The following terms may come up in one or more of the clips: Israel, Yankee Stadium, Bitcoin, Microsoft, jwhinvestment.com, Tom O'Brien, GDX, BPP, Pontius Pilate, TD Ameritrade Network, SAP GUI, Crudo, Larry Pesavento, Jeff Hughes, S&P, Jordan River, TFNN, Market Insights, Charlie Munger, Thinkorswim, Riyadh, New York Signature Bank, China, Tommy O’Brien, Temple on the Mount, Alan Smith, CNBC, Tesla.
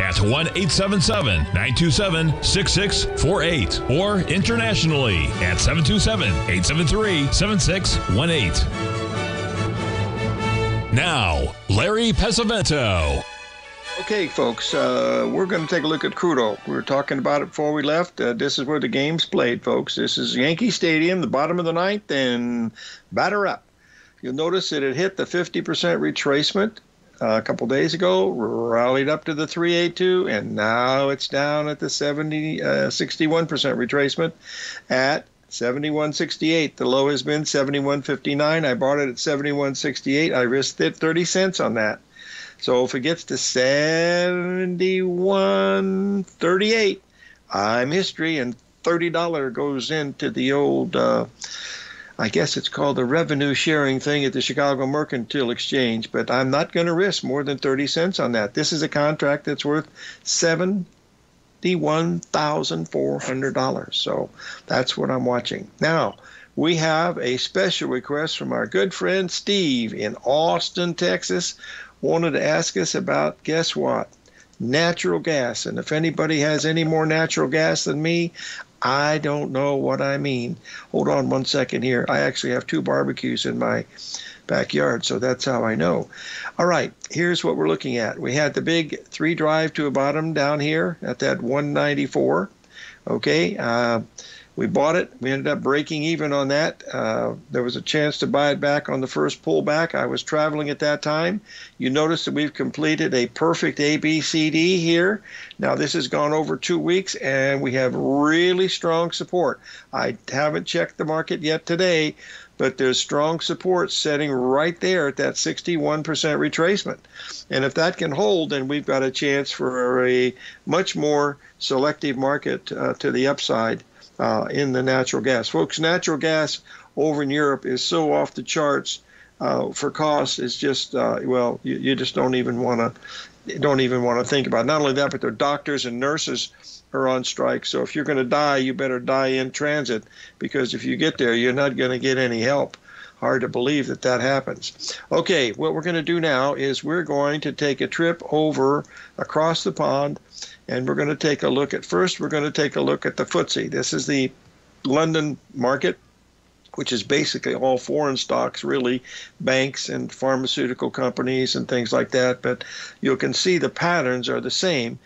at 1-877-927-6648 or internationally at 727-873-7618. Now, Larry Pesavento. Okay, folks, we're going to take a look at Crudo. We were talking about it before we left. This is where the game's played, folks. This is Yankee Stadium, the bottom of the ninth, and batter up. You'll notice that it hit the 50% retracement a couple days ago, rallied up to the 382, and now it's down at the 61% retracement at 71.68. The low has been 71.59. I bought it at 71.68. I risked it 30 cents on that. So if it gets to 71.38, I'm history, and $30 goes into the old, I guess it's called the revenue sharing thing at the Chicago Mercantile Exchange, but I'm not going to risk more than 30 cents on that. This is a contract that's worth $71,400. So that's what I'm watching. Now, we have a special request from our good friend Steve in Austin, Texas. Wanted to ask us about, guess what, natural gas. And if anybody has any more natural gas than me, I don't know what I mean. Hold on one second here. I actually have two barbecues in my backyard, so that's how I know. All right, here's what we're looking at. We had the big three drive to a bottom down here at that 194. Okay, we bought it. We ended up breaking even on that. There was a chance to buy it back on the first pullback. I was traveling at that time. You notice that we've completed a perfect ABCD here. Now, this has gone over 2 weeks, and we have really strong support. I haven't checked the market yet today, but there's strong support setting right there at that 61% retracement. And if that can hold, then we've got a chance for a much more selective market to the upside. In the natural gas. Folks, natural gas over in Europe is so off the charts for cost. It's just, well, you just don't even want to think about it. Not only that, but their doctors and nurses are on strike. So if you're going to die, you better die in transit, because if you get there, you're not going to get any help. Hard to believe that that happens. Okay, what we're going to do now is we're going to take a trip over across the pond, and we're going to take a look at, first, we're going to take a look at the FTSE. This is the London market, which is basically all foreign stocks, really, banks and pharmaceutical companies and things like that. But you can see the patterns are the same.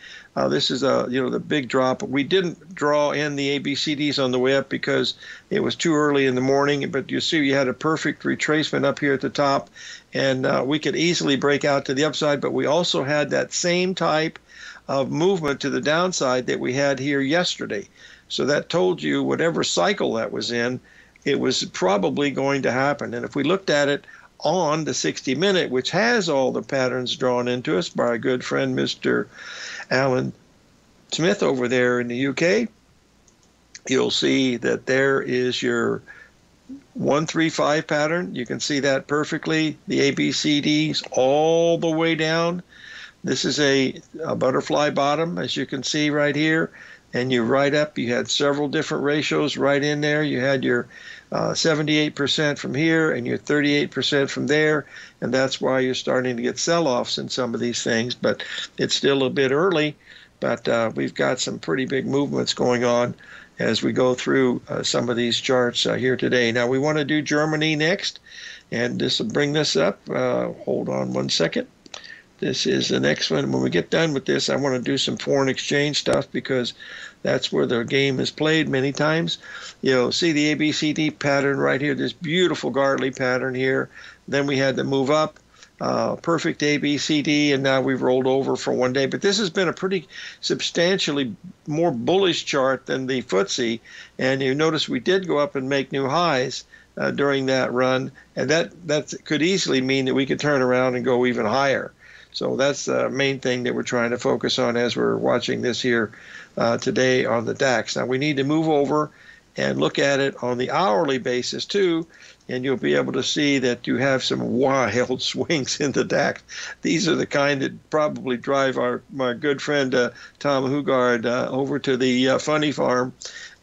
This is the big drop. We didn't draw in the ABCDs on the way up because it was too early in the morning. But you see, you had a perfect retracement up here at the top, and we could easily break out to the upside. But we also had that same type of movement to the downside that we had here yesterday. So that told you whatever cycle that was in, it was probably going to happen. And if we looked at it on the 60-minute, which has all the patterns drawn into us by our good friend Mr. Alan Smith over there in the UK, you'll see that there is your 135 pattern. You can see that perfectly. The ABCDs all the way down. This is a butterfly bottom, as you can see right here. And you right up, you had several different ratios right in there. You had your 78% from here and your 38% from there, and that's why you're starting to get sell-offs in some of these things. But it's still a bit early, but we've got some pretty big movements going on as we go through some of these charts here today. Now, we want to do Germany next, and this will bring this up. Hold on one second. This is the next one. When we get done with this, I want to do some foreign exchange stuff, because that's where the game is played many times. You'll see the ABCD pattern right here, this beautiful Gartley pattern here. Then we had to move up, perfect ABCD, and now we've rolled over for one day. But this has been a pretty substantially more bullish chart than the FTSE, and you notice we did go up and make new highs during that run, and that could easily mean that we could turn around and go even higher. So that's the main thing that we're trying to focus on as we're watching this here today on the DAX. Now, we need to move over and look at it on the hourly basis, too, and you'll be able to see that you have some wild swings in the DAX. These are the kind that probably drive my good friend Tom Hugard over to the funny farm.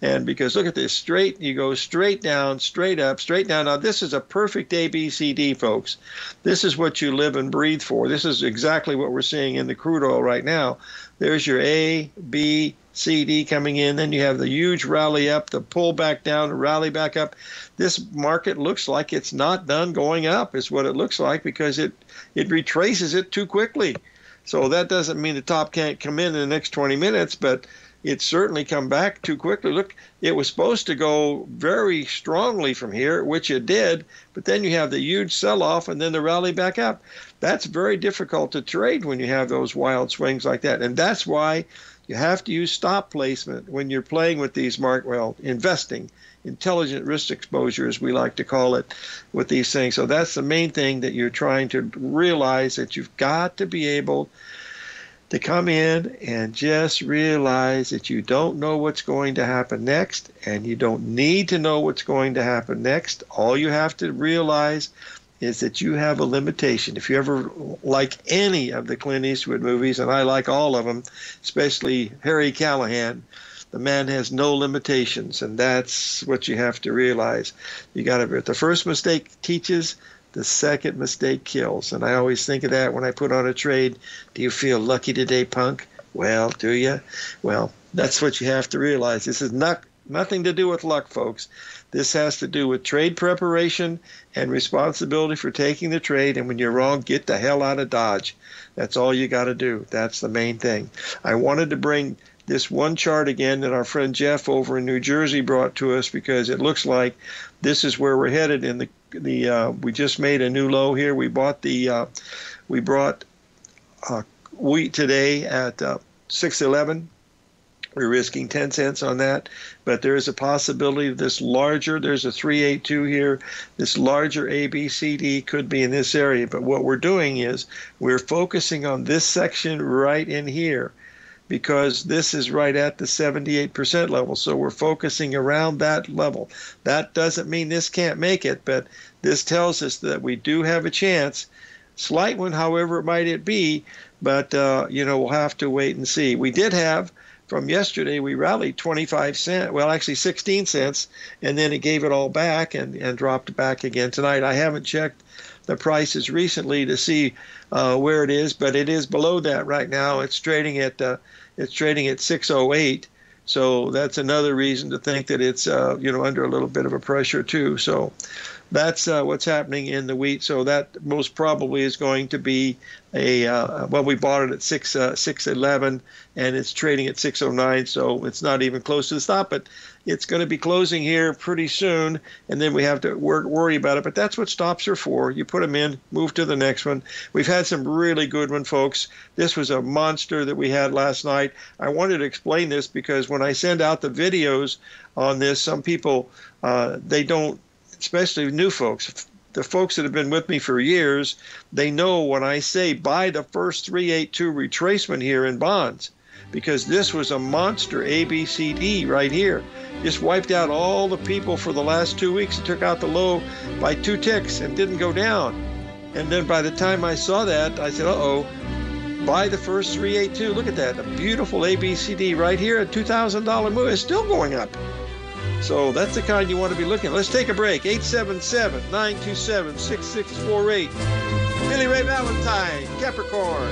And because look at this, straight, you go straight down, straight up, straight down. Now, this is a perfect ABCD, folks. This is what you live and breathe for. This is exactly what we're seeing in the crude oil right now. There's your ABCD coming in. Then you have the huge rally up, the pull back down, the rally back up. This market looks like it's not done going up is what it looks like, because it retraces it too quickly. So that doesn't mean the top can't come in the next 20 minutes, but it's certainly come back too quickly. Look, it was supposed to go very strongly from here, which it did, but then you have the huge sell-off and then the rally back up. That's very difficult to trade when you have those wild swings like that. And that's why you have to use stop placement when you're playing with these investing, intelligent risk exposure, as we like to call it, with these things. So that's the main thing that you're trying to realize, that you've got to be able to come in and just realize that you don't know what's going to happen next, and you don't need to know what's going to happen next. All you have to realize is that you have a limitation. If you ever like any of the Clint Eastwood movies, and I like all of them, especially Harry Callahan, the man has no limitations, and that's what you have to realize. You got to, if the first mistake teaches, the second mistake kills. And I always think of that when I put on a trade. Do you feel lucky today, punk? Well, do you? Well, that's what you have to realize. This is nothing to do with luck, folks. This has to do with trade preparation and responsibility for taking the trade. And when you're wrong, get the hell out of Dodge. That's all you got to do. That's the main thing. I wanted to bring this one chart again that our friend Jeff over in New Jersey brought to us, because it looks like this is where we're headed in the we just made a new low here. We bought we brought wheat today at 6.11. We're risking 10 cents on that, but there is a possibility of this larger, there's a 382 here, this larger ABCD could be in this area. But what we're doing is we're focusing on this section right in here, because this is right at the 78% level. So we're focusing around that level. That doesn't mean this can't make it, but this tells us that we do have a chance. Slight one, however might it be, but you know, we'll have to wait and see. We did have, from yesterday, we rallied 25 cents, well, actually 16 cents, and then it gave it all back and dropped back again tonight. I haven't checked the prices recently to see where it is, but it is below that right now. It's trading at 608, so that's another reason to think that it's under a little bit of a pressure too. So that's what's happening in the wheat. So that most probably is going to be a well, we bought it at 611, and it's trading at 609, so it's not even close to the stop, but it's going to be closing here pretty soon, and then we have to worry about it. But that's what stops are for. You put them in, move to the next one. We've had some really good ones, folks. This was a monster that we had last night. I wanted to explain this because when I send out the videos on this, some people, they don't, especially new folks, the folks that have been with me for years, they know when I say buy the first 382 retracement here in bonds, because this was a monster ABCD right here. Just wiped out all the people for the last 2 weeks and took out the low by 2 ticks and didn't go down. And then by the time I saw that, I said, uh-oh, buy the first 382. Look at that, a beautiful ABCD right here, a $2,000 move. It's still going up. So that's the kind you want to be looking at. Let's take a break. 877-927-6648. Billy Ray Valentine, Capricorn.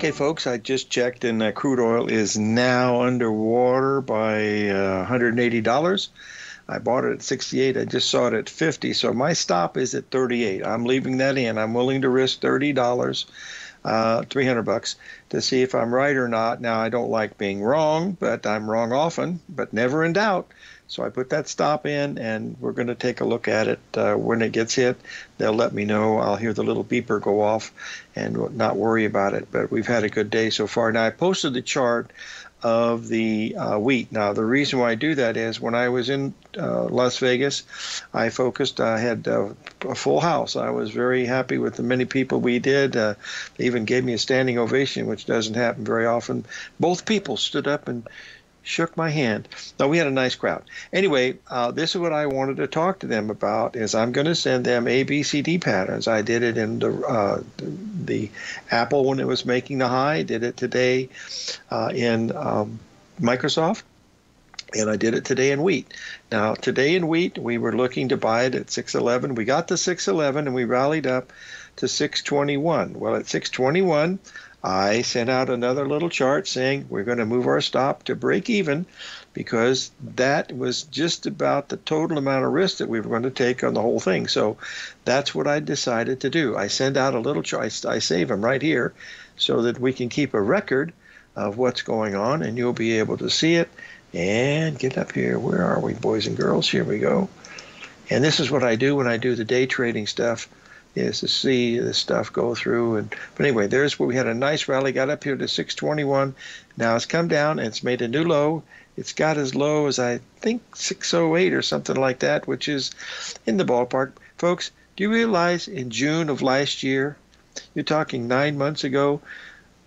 Okay, folks, I just checked, and crude oil is now underwater by $180. I bought it at 68. I just saw it at 50. So my stop is at 38. I'm leaving that in. I'm willing to risk $30, 300 bucks, to see if I'm right or not. Now, I don't like being wrong, but I'm wrong often, but never in doubt. So I put that stop in, and we're going to take a look at it when it gets hit. They'll let me know. I'll hear the little beeper go off and not worry about it. But we've had a good day so far. Now, I posted the chart of the wheat. Now, the reason why I do that is when I was in Las Vegas, I focused. I had a full house. I was very happy with the many people we did. They even gave me a standing ovation, which doesn't happen very often. Both people stood up and shook my hand. No, we had a nice crowd. Anyway, this is what I wanted to talk to them about, is I'm going to send them ABCD patterns. I did it in the Apple when it was making the high. I did it today in Microsoft, and I did it today in wheat. Now, today in wheat, we were looking to buy it at 6.11. We got to 6.11, and we rallied up to 6.21. Well, at 6.21, I sent out another little chart saying we're going to move our stop to break even, because that was just about the total amount of risk that we were going to take on the whole thing. So that's what I decided to do. I send out a little chart. I save them right here so that we can keep a record of what's going on, and you'll be able to see it. And get up here. Where are we, boys and girls? Here we go. And this is what I do when I do the day trading stuff, is to see this stuff go through. But anyway, there's where we had a nice rally, got up here to 621. Now it's come down, and it's made a new low. It's got as low as, I think, 608 or something like that, which is in the ballpark. Folks, do you realize in June of last year, you're talking 9 months ago,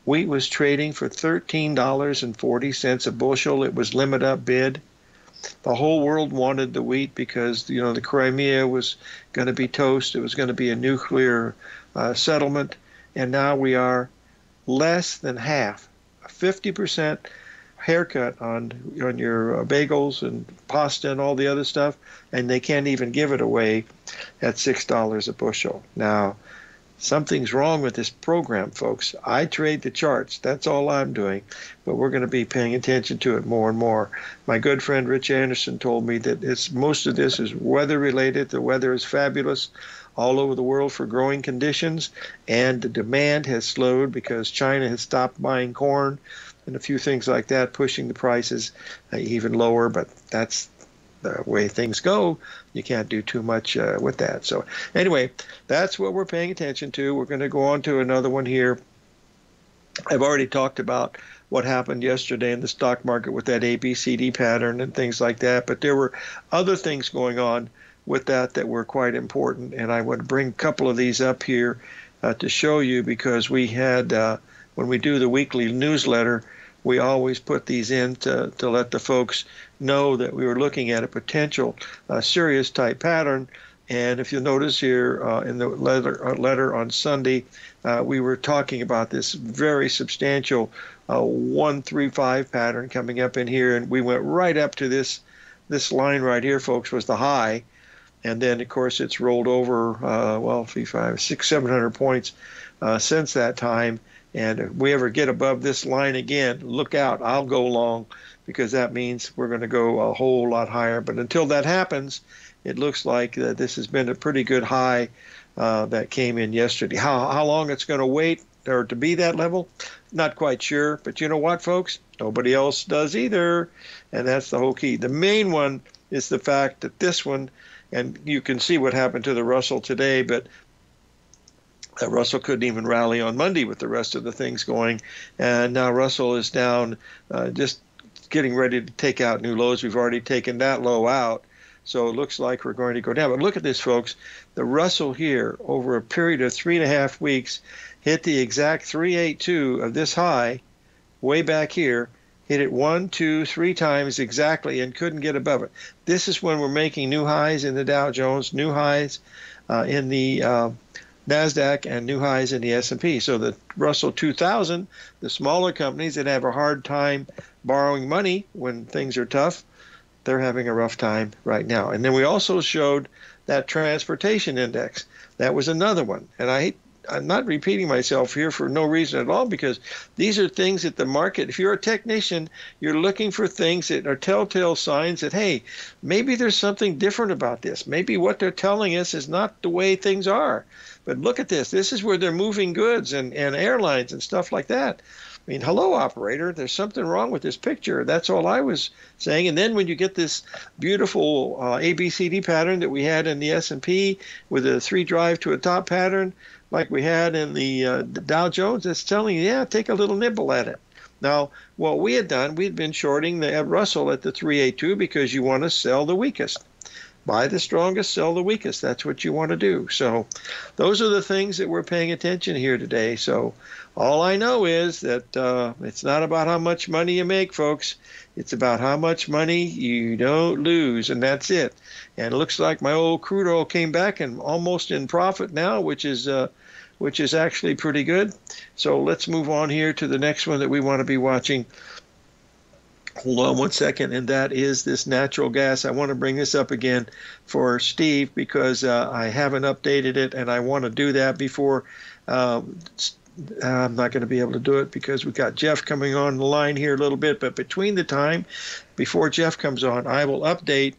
wheat was trading for $13.40 a bushel. It was limit up bid. The whole world wanted the wheat because, you know, the Crimea was going to be toast. It was going to be a nuclear settlement. And now we are less than half, a 50% haircut on your bagels and pasta and all the other stuff. And they can't even give it away at $6 a bushel. Now, something's wrong with this program, folks. I trade the charts. That's all I'm doing. But we're going to be paying attention to it more and more. My good friend Rich Anderson told me that most of this is weather-related. The weather is fabulous all over the world for growing conditions. And the demand has slowed because China has stopped buying corn and a few things like that, pushing the prices even lower. But that's the way things go. You can't do too much with that. So anyway, that's what we're paying attention to. We're going to go on to another one here. I've already talked about what happened yesterday in the stock market with that ABCD pattern and things like that. But there were other things going on with that were quite important. And I would bring a couple of these up here to show you, because we had, when we do the weekly newsletter, we always put these in to let the folks know that we were looking at a potential serious type pattern. And if you'll notice here in the letter on Sunday, we were talking about this very substantial 135 pattern coming up in here. And we went right up to this line right here, folks, was the high. And then, of course, it's rolled over, well, 3, 5, 6, 700 points since that time. And if we ever get above this line again, look out, I'll go long, because that means we're going to go a whole lot higher. But until that happens, it looks like that this has been a pretty good high that came in yesterday. How long it's going to wait or to be that level, not quite sure. But you know what, folks? Nobody else does either. And that's the whole key. The main one is the fact that this one, and you can see what happened to the Russell today, but Russell couldn't even rally on Monday with the rest of the things going. And now Russell is down, just getting ready to take out new lows. We've already taken that low out. So it looks like we're going to go down. But look at this, folks. The Russell here, over a period of 3.5 weeks, hit the exact 382 of this high way back here, hit it 1, 2, 3 times exactly and couldn't get above it. This is when we're making new highs in the Dow Jones, new highs in the Nasdaq, and new highs in the S&P. So the Russell 2000, the smaller companies that have a hard time borrowing money when things are tough, they're having a rough time right now. And then we also showed that transportation index. That was another one. And I'm not repeating myself here for no reason at all, because these are things that the market, if you're a technician, you're looking for things that are telltale signs that, hey, maybe there's something different about this. Maybe what they're telling us is not the way things are. But look at this. This is where they're moving goods and airlines and stuff like that. I mean, hello, operator. There's something wrong with this picture. That's all I was saying. And then when you get this beautiful ABCD pattern that we had in the S&P with a 3 drive to a top pattern like we had in the Dow Jones, it's telling you, yeah, take a little nibble at it. Now, what we had done, we'd been shorting the Russell at the 382 because you want to sell the weakest. Buy the strongest, sell the weakest. That's what you want to do. So those are the things that we're paying attention here today. So all I know is that it's not about how much money you make, folks. It's about how much money you don't lose, and that's it. And it looks like my old Crudo came back and almost in profit now, which is actually pretty good. So let's move on here to the next one that we want to be watching. Hold on one second, and that is this natural gas. I want to bring this up again for Steve because I haven't updated it, and I want to do that before I'm not going to be able to do it because we've got Jeff coming on the line here a little bit. But between the time before Jeff comes on, I will update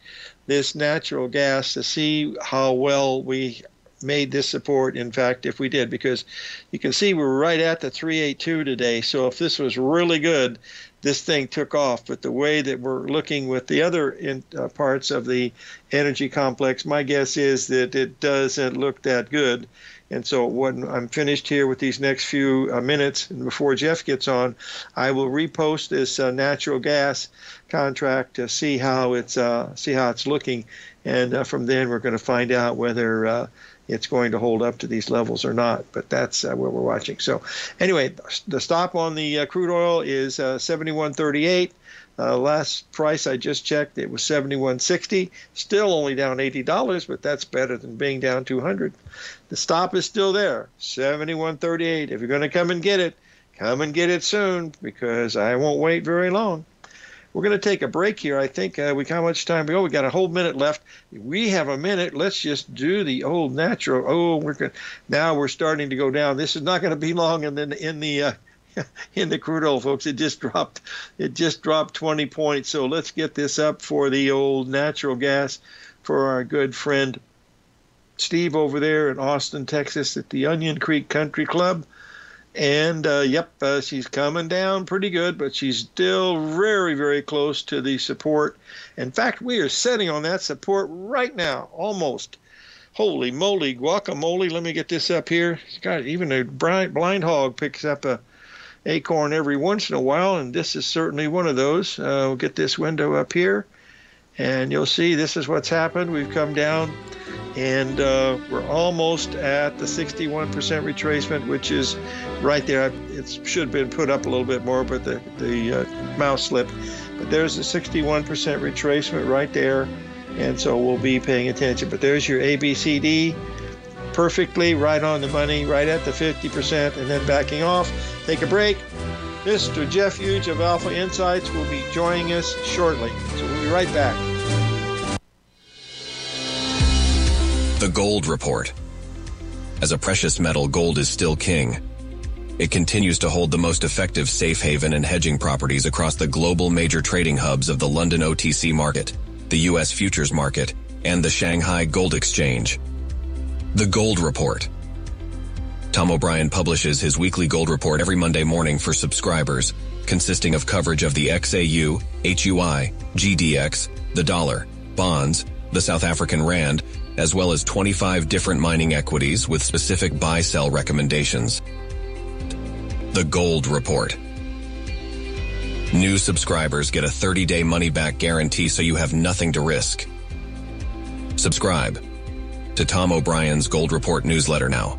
this natural gas to see how well we made this support, in fact, if we did, because you can see we're right at the 382 today. So if this was really good, this thing took off. But the way that we're looking with the other parts of the energy complex, my guess is that it doesn't look that good. And so when I'm finished here with these next few minutes, and before Jeff gets on, I will repost this natural gas contract to see how it's looking. And from then, we're going to find out whether it's going to hold up to these levels or not. But that's what we're watching. So anyway, the stop on the crude oil is 71.38. Last price I just checked, it was 71.60. Still only down $80, but that's better than being down 200. The stop is still there, 71.38. If you're going to come and get it soon, because I won't wait very long. We're going to take a break here. I think how much time we go? We got a whole minute left. We have a minute. Let's just do the old natural. Oh, now we're starting to go down. This is not going to be long. And then in the crude oil, folks, it just dropped 20 points. So let's get this up for the old natural gas for our good friend Steve over there in Austin, Texas, at the Onion Creek Country Club. And she's coming down pretty good, but she's still very, very close to the support. In fact, we are sitting on that support right now, almost. Holy moly, guacamole. Let me get this up here. God, even a blind hog picks up a acorn every once in a while, and this is certainly one of those. We'll get this window up here, and you'll see this is what's happened. We've come down, and we're almost at the 61% retracement, which is right there. It should have been put up a little bit more, but the mouse slipped. But there's the 61% retracement right there, and so we'll be paying attention. But there's your ABCD, perfectly right on the money, right at the 50%, and then backing off. Take a break. Mr. Jeff Hughes of Alpha Insights will be joining us shortly, so we'll be right back. The Gold Report. As a precious metal, gold is still king. It continues to hold the most effective safe haven and hedging properties across the global major trading hubs of the London OTC market, the U.S. futures market, and the Shanghai Gold Exchange. The Gold Report. Tom O'Brien publishes his weekly gold report every Monday morning for subscribers, consisting of coverage of the XAU, HUI, GDX, the dollar, bonds, the South African rand, as well as 25 different mining equities with specific buy-sell recommendations. The Gold Report. New subscribers get a 30-day money-back guarantee, so you have nothing to risk. Subscribe to Tom O'Brien's Gold Report newsletter now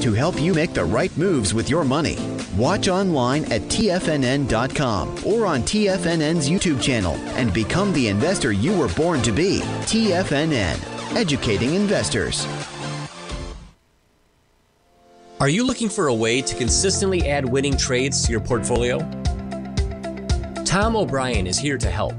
to help you make the right moves with your money. Watch online at TFNN.com or on TFNN's YouTube channel and become the investor you were born to be. TFNN, educating investors. Are you looking for a way to consistently add winning trades to your portfolio? Tom O'Brien is here to help.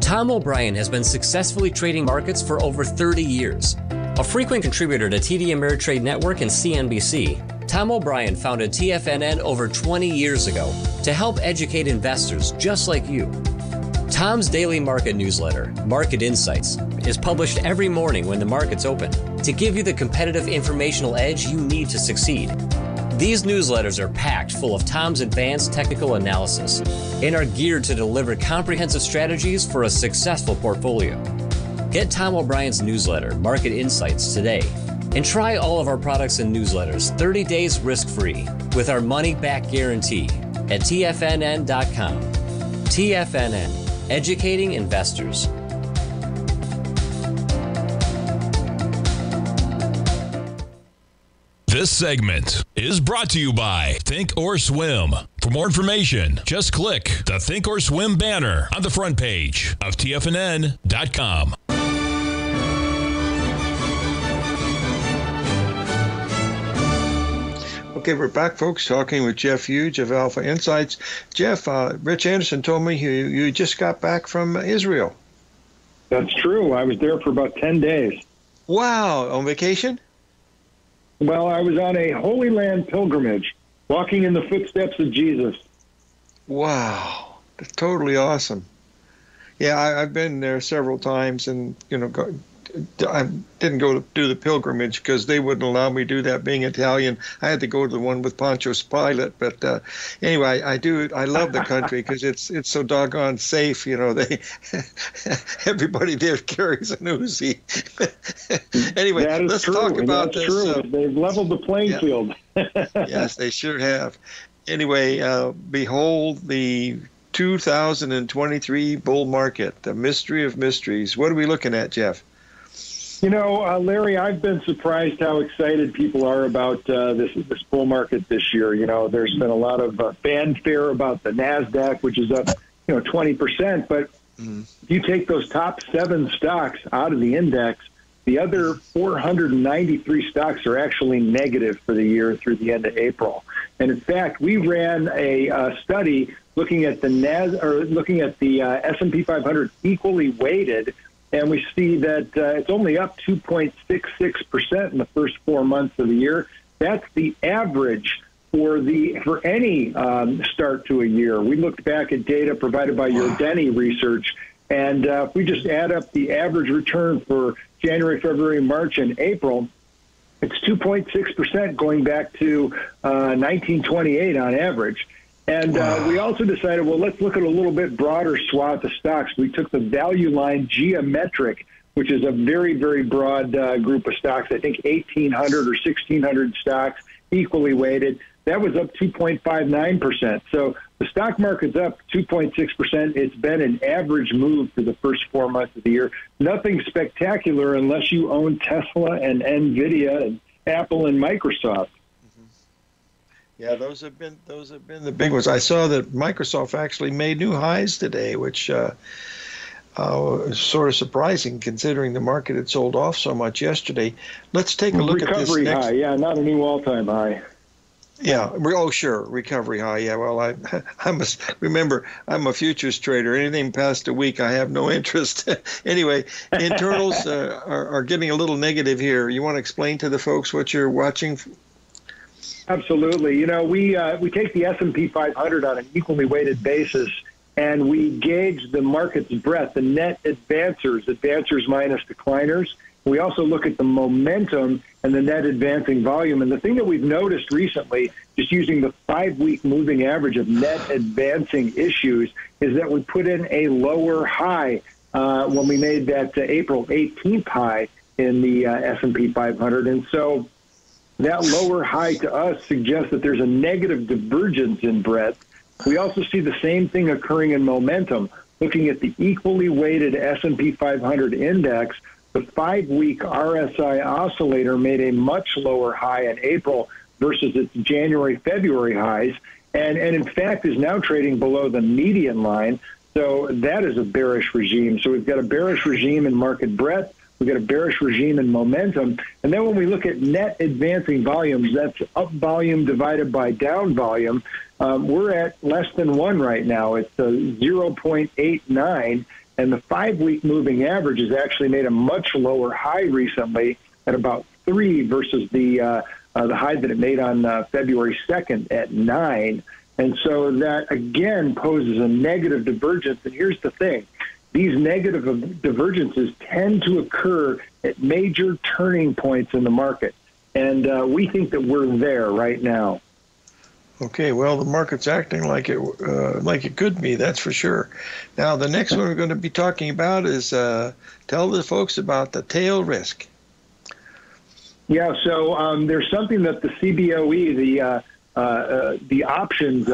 Tom O'Brien has been successfully trading markets for over 30 years. A frequent contributor to TD Ameritrade Network and CNBC, Tom O'Brien founded TFNN over 20 years ago to help educate investors just like you. Tom's daily market newsletter, Market Insights, is published every morning when the markets open to give you the competitive informational edge you need to succeed. These newsletters are packed full of Tom's advanced technical analysis and are geared to deliver comprehensive strategies for a successful portfolio. Get Tom O'Brien's newsletter, Market Insights, today and try all of our products and newsletters 30 days risk-free with our money-back guarantee at TFNN.com. TFNN. Educating investors. This segment is brought to you by Think or Swim. For more information, just click the Think or Swim banner on the front page of TFNN.com. Okay, we're back, folks, talking with Jeff Hughes of Alpha Insights. Jeff, Rich Anderson told me you just got back from Israel. That's true. I was there for about 10 days. Wow. On vacation? Well, I was on a Holy Land pilgrimage, walking in the footsteps of Jesus. Wow. That's totally awesome. Yeah, I've been there several times, and, you know, I didn't go do the pilgrimage because they wouldn't allow me to do that. Being Italian, I had to go to the one with Pontius Pilate. But anyway, I do. I love the country because it's so doggone safe. You know, they everybody there carries an Uzi. Anyway, let's talk about this. They've leveled the playing field. Yes, they sure have. Anyway, behold the 2023 bull market, the mystery of mysteries. What are we looking at, Jeff? You know, Larry, I've been surprised how excited people are about this bull market this year. You know, there's been a lot of fanfare about the Nasdaq, which is up, you know, 20%. But if you take those top 7 stocks out of the index, the other 493 stocks are actually negative for the year through the end of April. And in fact, we ran a study looking at the S&P 500 equally weighted. And we see that it's only up 2.66% in the first 4 months of the year. That's the average for any start to a year. We looked back at data provided by your Denny research, and if we just add up the average return for January, February, March, and April, it's 2.6% going back to 1928 on average. And we also decided, well, let's look at a little bit broader swath of stocks. We took the value line geometric, which is a very, very broad group of stocks. I think 1,800 or 1,600 stocks equally weighted. That was up 2.59%. So the stock market's up 2.6%. It's been an average move for the first 4 months of the year. Nothing spectacular unless you own Tesla and NVIDIA and Apple and Microsoft. Yeah, those have been the big ones. I saw that Microsoft actually made new highs today, which is sort of surprising considering the market had sold off so much yesterday. Let's take a look at this next. Recovery high, yeah, not a new all-time high. Yeah, oh sure, recovery high. Yeah, well, I must remember I'm a futures trader. Anything past a week, I have no interest. Anyway, internals are getting a little negative here. You want to explain to the folks what you're watching? Absolutely. You know, we take the S&P 500 on an equally weighted basis, and we gauge the market's breadth, the net advancers minus decliners. We also look at the momentum and the net advancing volume. And the thing that we've noticed recently, just using the 5-week moving average of net advancing issues, is that we put in a lower high when we made that April 18th high in the S&P 500. And so that lower high to us suggests that there's a negative divergence in breadth. We also see the same thing occurring in momentum. Looking at the equally weighted S&P 500 index, the 5-week RSI oscillator made a much lower high in April versus its January, February highs, and in fact is now trading below the median line. So that is a bearish regime. So we've got a bearish regime in market breadth. We've got a bearish regime in momentum. And then when we look at net advancing volumes, that's up volume divided by down volume, we're at less than 1 right now. It's 0.89, and the 5-week moving average has actually made a much lower high recently at about 3 versus the high that it made on February 2nd at 9. And so that, again, poses a negative divergence. And here's the thing. These negative divergences tend to occur at major turning points in the market, and we think that we're there right now. Okay, well, the market's acting like it could be, that's for sure. Now, the next one we're going to be talking about is tell the folks about the tail risk. Yeah, so there's something that the CBOE, the options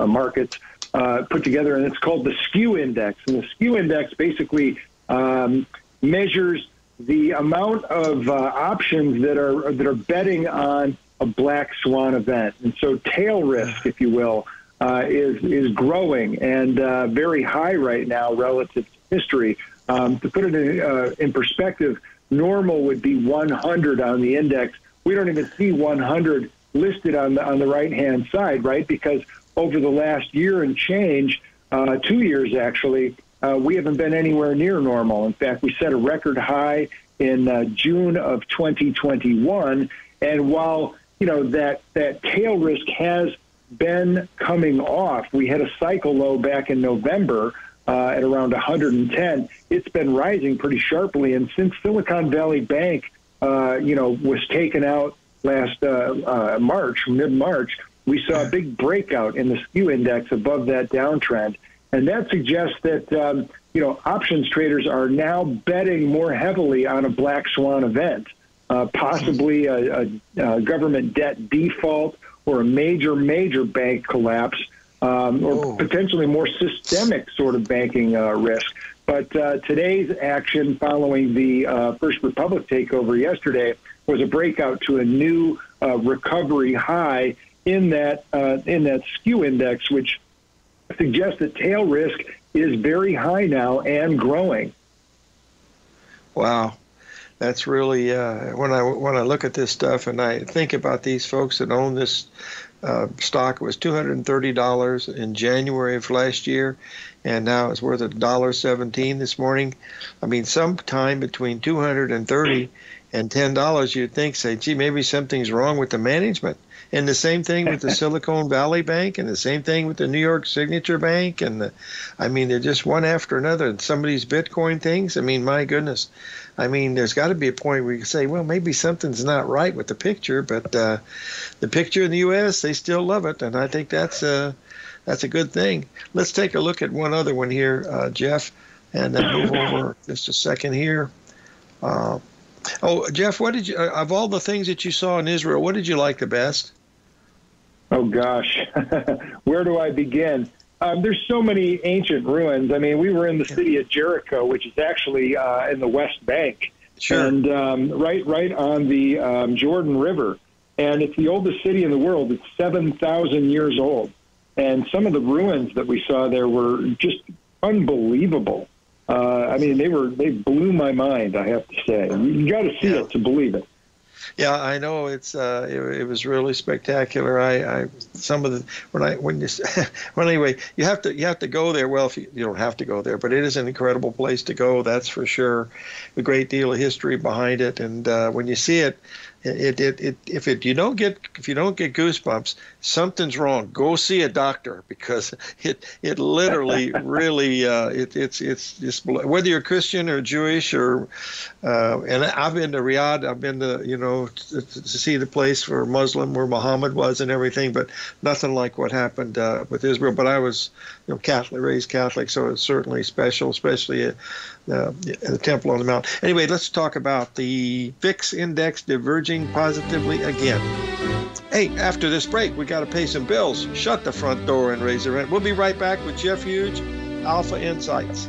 markets, put together, and it's called the skew index. And the skew index basically measures the amount of options that are betting on a black swan event. And so tail risk, if you will, is growing and very high right now relative to history. To put it in perspective, normal would be 100 on the index. we don't even see 100 listed on the right-hand side, right? Because over the last year and change, 2 years actually, we haven't been anywhere near normal. In fact, we set a record high in June of 2021. And while, you know, that tail risk has been coming off, we had a cycle low back in November at around 110. It's been rising pretty sharply. And since Silicon Valley Bank, was taken out last mid-March, we saw a big breakout in the SKU index above that downtrend. And that suggests that, options traders are now betting more heavily on a black swan event, possibly a government debt default or a major bank collapse, or potentially more systemic sort of banking risk. But today's action following the First Republic takeover yesterday was a breakout to a new recovery high in that SKU index, which suggests that tail risk is very high now and growing. Wow. That's really when I look at this stuff and I think about these folks that own this stock. It was $230 in January of last year, and now it's worth $1.17 this morning. I mean, sometime between $230 and $10, you'd think, say, gee, maybe something's wrong with the management. And the same thing with the Silicon Valley Bank, and the same thing with the New York Signature Bank. And they're just one after another. And some of these Bitcoin things, I mean, my goodness. I mean, there's got to be a point where you can say, well, maybe something's not right with the picture. But the picture in the U.S., they still love it. And I think that's a good thing. Let's take a look at one other one here, Jeff, and then move over just a second here. Jeff, what did you, of all the things that you saw in Israel, what did you like the best? Oh, gosh. Where do I begin? There's so many ancient ruins. I mean, we were in the city of Jericho, which is actually in the West Bank, sure. And right on the Jordan River. And it's the oldest city in the world. It's 7,000 years old. And some of the ruins that we saw there were just unbelievable. They blew my mind, I have to say. You got to see it to believe it. Yeah, I know it was really spectacular. You have to go there. Well, if you don't have to go there, but it is an incredible place to go. That's for sure. A great deal of history behind it, and when you see it, if you don't get goosebumps, something's wrong. Go see a doctor, because it literally really it's whether you're Christian or Jewish or and I've been to Riyadh, I've been to to see the place where Muslim where Muhammad was and everything, but nothing like what happened with Israel. But I was Catholic, raised Catholic, so it's certainly special, especially the Temple on the Mount. Anyway, let's talk about the VIX index diverging positively again. Hey, after this break, we got to pay some bills. Shut the front door and raise the rent. We'll be right back with Jeff Hughes, Alpha Insights.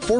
For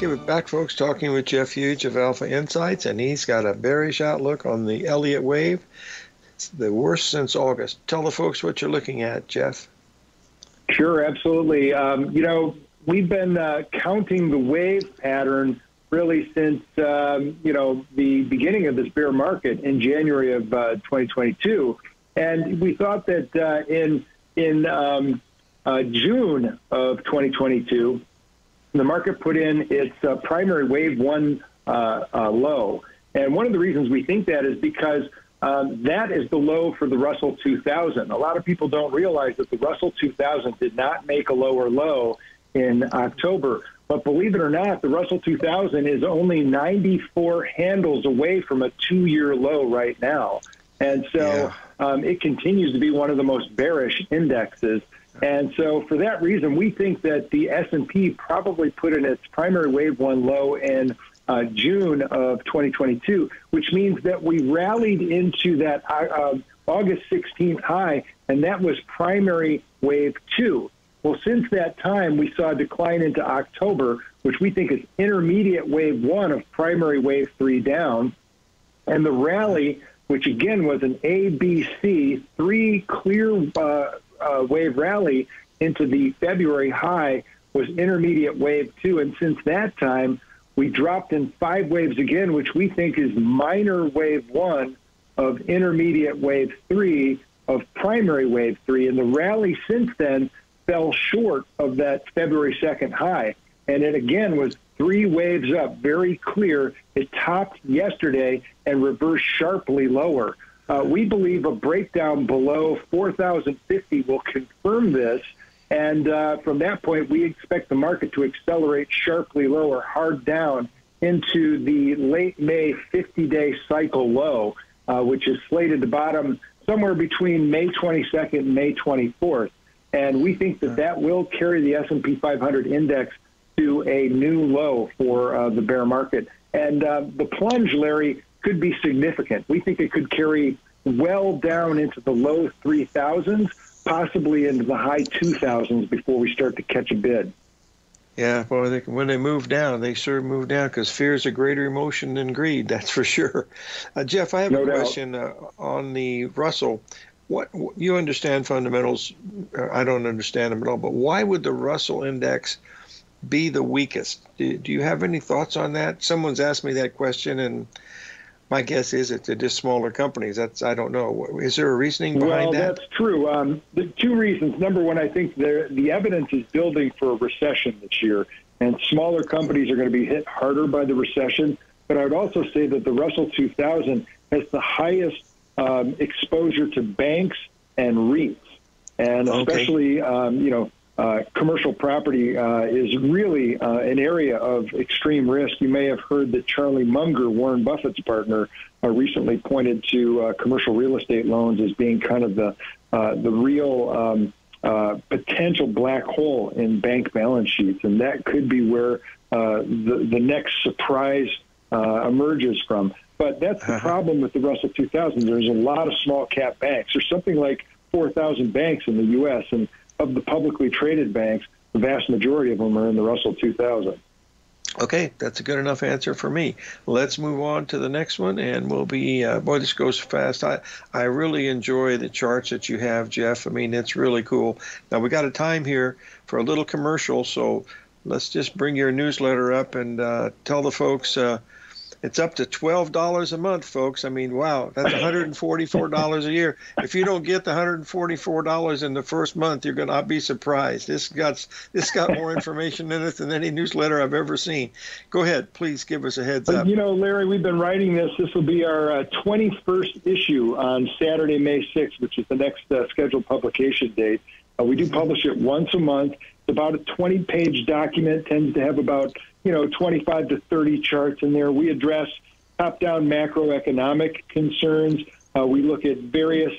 We're back, folks, talking with Jeff Hughes of Alpha Insights, and he's got a bearish outlook on the Elliott Wave. It's the worst since August. Tell the folks what you're looking at, Jeff. Sure, absolutely. You know, we've been counting the wave pattern really since, you know, the beginning of this bear market in January of 2022. And we thought that in June of 2022, the market put in its primary wave one low. And one of the reasons we think that is because that is the low for the Russell 2000. A lot of people don't realize that the Russell 2000 did not make a lower low in October. But believe it or not, the Russell 2000 is only 94 handles away from a two-year low right now. And so it continues to be one of the most bearish indexes. And so for that reason, we think that the S&P probably put in its primary wave one low in June of 2022, which means that we rallied into that August 16th high, and that was primary wave two. Well, since that time, we saw a decline into October, which we think is intermediate wave one of primary wave three down, and the rally, which again was an ABC, three clear wave rally into the February high, was intermediate wave two. And since that time, we dropped in five waves again, which we think is minor wave one of intermediate wave three of primary wave three. And the rally since then fell short of that February 2nd high. And it again was three waves up, very clear. It topped yesterday and reversed sharply lower. We believe a breakdown below 4,050 will confirm this, and from that point, we expect the market to accelerate sharply lower, hard down into the late May 50-day cycle low, which is slated to bottom somewhere between May 22nd and May 24th. And we think that that will carry the S&P 500 index to a new low for the bear market. And the plunge, Larry, could be significant. We think it could carry well down into the low 3,000s, possibly into the high 2,000s before we start to catch a bid. Yeah, well, when they move down, they sure move down because fear is a greater emotion than greed, that's for sure. Jeff, I have a question on the Russell. What you understand fundamentals. I don't understand them at all, but why would the Russell index be the weakest? Do you have any thoughts on that? Someone's asked me that question, and my guess is it's just smaller companies. I don't know. Is there a reasoning behind that? Well, that's true. There's two reasons. Number one, I think the evidence is building for a recession this year, and smaller companies are going to be hit harder by the recession. But I would also say that the Russell 2000 has the highest exposure to banks and REITs, and especially, commercial property is really an area of extreme risk. You may have heard that Charlie Munger, Warren Buffett's partner, recently pointed to commercial real estate loans as being kind of the real potential black hole in bank balance sheets, and that could be where the next surprise emerges from. But that's the problem with the Russell 2000. There's a lot of small cap banks. There's something like 4,000 banks in the U.S., and of the publicly traded banks, the vast majority of them are in the Russell 2000. Okay, that's a good enough answer for me. Let's move on to the next one, and we'll be, boy, this goes fast. I really enjoy the charts that you have, Jeff. I mean, it's really cool. Now, we got a time here for a little commercial, so let's just bring your newsletter up and tell the folks it's up to $12 a month, folks. I mean, wow, that's $144 a year. If you don't get the $144 in the first month, you're going to be surprised. This got more information in it than any newsletter I've ever seen. Go ahead. Please give us a heads up. You know, Larry, we've been writing this. This will be our 21st issue on Saturday, May 6th, which is the next scheduled publication date. We do publish it once a month. It's about a 20-page document, tends to have about 25 to 30 charts in there. We address top-down macroeconomic concerns. We look at various,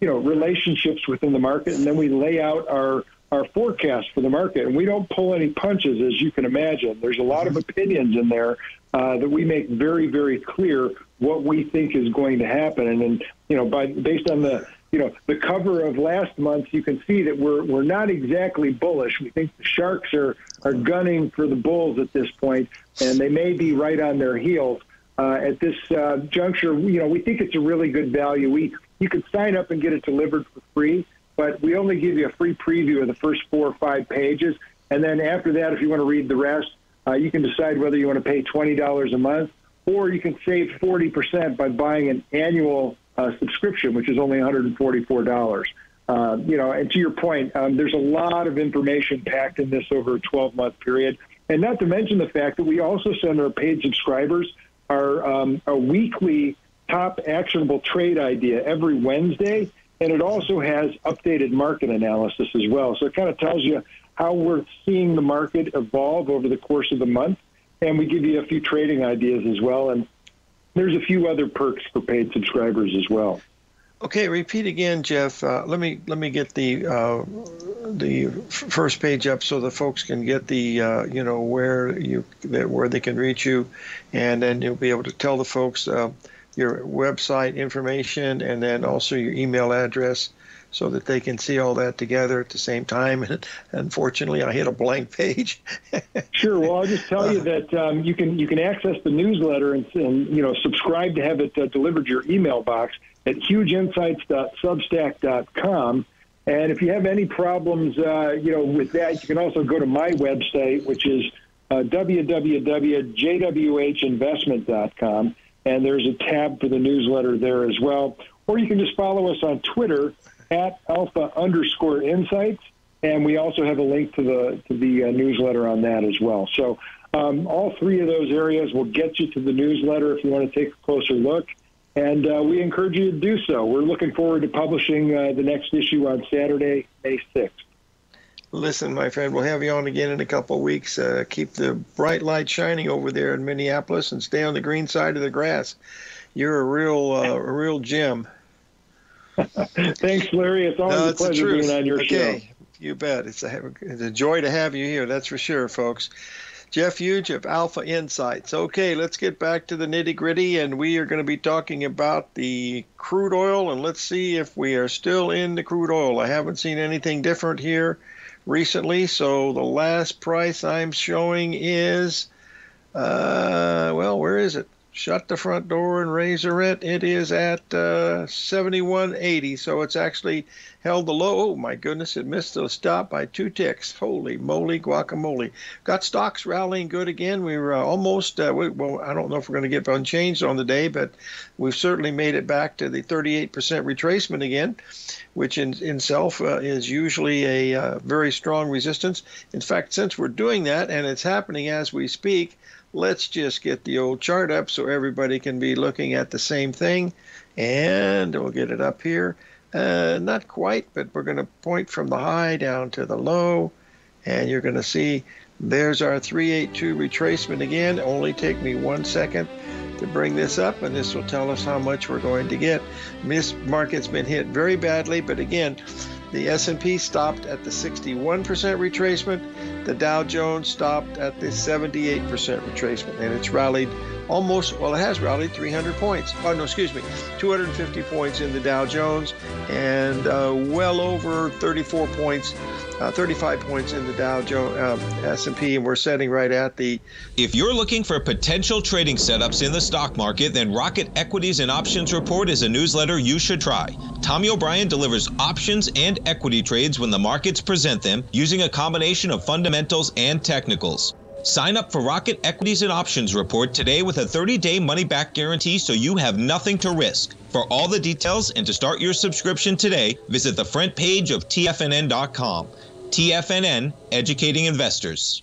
relationships within the market, and then we lay out our forecast for the market. And we don't pull any punches, as you can imagine. There's a lot of opinions in there that we make very, very clear what we think is going to happen. And then, based on the cover of last month, you can see that we're not exactly bullish. We think the sharks are gunning for the bulls at this point, and they may be right on their heels. At this juncture, we think it's a really good value. You could sign up and get it delivered for free, but we only give you a free preview of the first 4 or 5 pages. And then after that, if you want to read the rest, you can decide whether you want to pay $20 a month, or you can save 40% by buying an annual subscription, which is only $144. And to your point, there's a lot of information packed in this over a 12-month period, and not to mention the fact that we also send our paid subscribers a weekly top actionable trade idea every Wednesday, and it also has updated market analysis as well. So it kind of tells you how we're seeing the market evolve over the course of the month, and we give you a few trading ideas as well, and there's a few other perks for paid subscribers as well. Okay, repeat again, Jeff. Let me get the first page up so the folks can get the where they can reach you, and then you'll be able to tell the folks your website information and then also your email address, so that they can see all that together at the same time. And unfortunately, I hit a blank page. Sure. Well, I'll just tell you that you can access the newsletter and subscribe to have it delivered to your email box at hugeinsights.substack.com. And if you have any problems, with that, you can also go to my website, which is www.jwhinvestment.com, and there's a tab for the newsletter there as well. Or you can just follow us on Twitter at Alpha_Insights, and we also have a link to the newsletter on that as well. So all three of those areas will get you to the newsletter if you want to take a closer look, and we encourage you to do so. We're looking forward to publishing the next issue on Saturday, May 6th. Listen, my friend, we'll have you on again in a couple of weeks. Keep the bright light shining over there in Minneapolis, and stay on the green side of the grass. You're a real gem. Thanks, Larry. It's always a pleasure being on your show. You bet. It's a joy to have you here. That's for sure, folks. Jeff Hughes of Alpha Insights. Okay, let's get back to the nitty-gritty, and we are going to be talking about the crude oil, and let's see if we are still in the crude oil. I haven't seen anything different here recently, so the last price I'm showing is, where is it? shut the front door and raise the rent. It is at 71.80, so it's actually held the low. Oh, my goodness, it missed the stop by 2 ticks. Holy moly guacamole. Got stocks rallying good again. We were almost, well, I don't know if we're going to get unchanged on the day, but we've certainly made it back to the 38% retracement again, which in itself is usually a very strong resistance. In fact, since we're doing that, and it's happening as we speak, let's just get the old chart up so everybody can be looking at the same thing. And we'll get it up here. Not quite, but we're going to point from the high down to the low. And you're going to see there's our 382 retracement again. Only take me 1 second to bring this up, and this will tell us how much we're going to get. This market's been hit very badly, but again, the S&P stopped at the 61% retracement. The Dow Jones stopped at the 78% retracement, and it's rallied almost, well, it has rallied 300 points. Oh, no, excuse me, 250 points in the Dow Jones, and well over 34 points, 35 points in the Dow Jones S&P, and we're setting right at the. If you're looking for potential trading setups in the stock market, then Rocket Equities and Options Report is a newsletter you should try. Tommy O'Brien delivers options and equity trades when the markets present them, using a combination of fundamentals and technicals. Sign up for Rocket Equities and Options Report today with a 30-day money-back guarantee, so you have nothing to risk. For all the details and to start your subscription today, visit the front page of TFNN.com. TFNN, educating investors.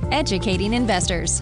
educating investors.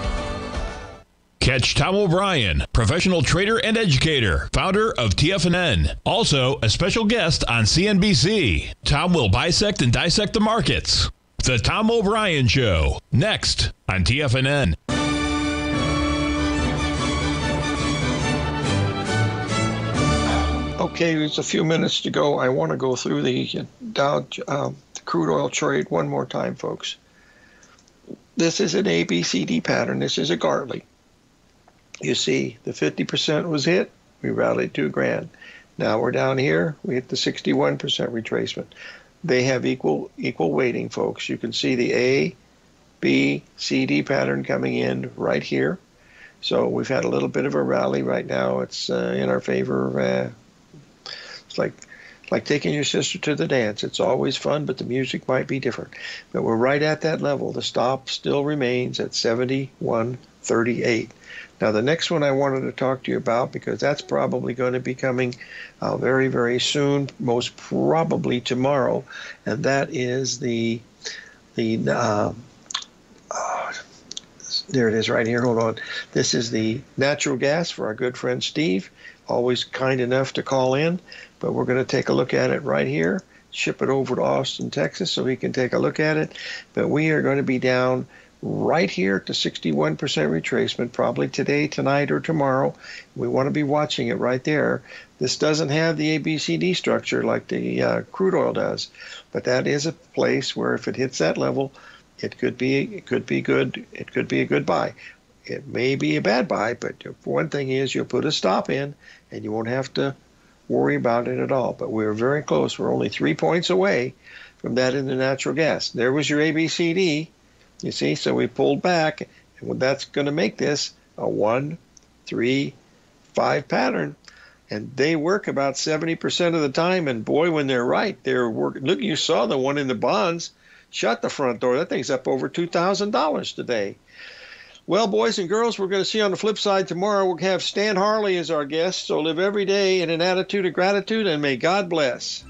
Catch Tom O'Brien, professional trader and educator, founder of TFNN, also a special guest on CNBC. Tom will bisect and dissect the markets. The Tom O'Brien Show, next on TFNN. Okay, there's a few minutes to go. I want to go through the Dow crude oil trade one more time, folks. This is an ABCD pattern. This is a Gartley. You see, the 50% was hit. We rallied $2,000. Now we're down here. We hit the 61% retracement. They have equal weighting, folks. You can see the A, B, C, D pattern coming in right here. So we've had a little bit of a rally right now. It's in our favor It's like taking your sister to the dance. It's always fun, but the music might be different. But we're right at that level. The stop still remains at 71.38. Now, the next one I wanted to talk to you about, because that's probably going to be coming very, very soon, most probably tomorrow, and that is there it is right here. Hold on. This is the natural gas for our good friend Steve, always kind enough to call in, but we're going to take a look at it right here, ship it over to Austin, Texas, so he can take a look at it. But we are going to be down right here to 61% retracement, probably today, tonight, or tomorrow. We want to be watching it right there. This doesn't have the ABCD structure like the crude oil does, but that is a place where if it hits that level, it could be good. It could be a good buy. It may be a bad buy, but one thing is you'll put a stop in and you won't have to worry about it at all. But we're very close. We're only 3 points away from that in the natural gas. There was your ABCD. You see, so we pulled back, and that's going to make this a 1-3-5 pattern, and they work about 70% of the time. And boy, when they're right, they're working. Look, you saw the one in the bonds shut the front door. That thing's up over $2,000 today. Well, boys and girls, we're going to see on the flip side tomorrow. We'll have Stan Harley as our guest. So live every day in an attitude of gratitude, and may God bless.